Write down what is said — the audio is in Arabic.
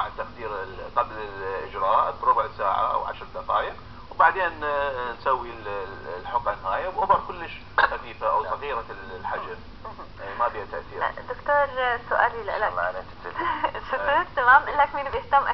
انواع التخدير قبل الاجراء بربع ساعه او 10 دقائق، وبعدين نسوي الحقن هاي وابر كلش خفيفه او صغيره الحجم ما بها تاثير. دكتور سؤالي لك. شكرا. تمام، لك مين بيهتم